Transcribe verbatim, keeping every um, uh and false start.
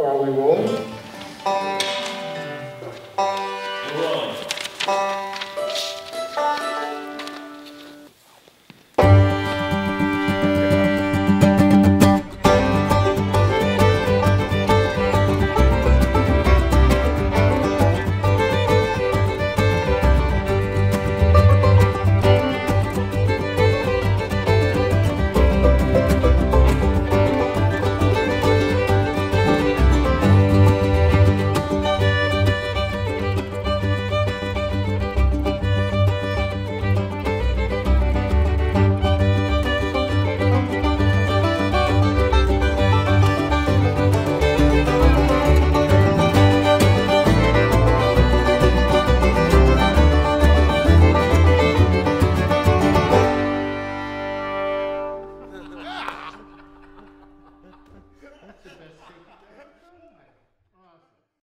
or we won't.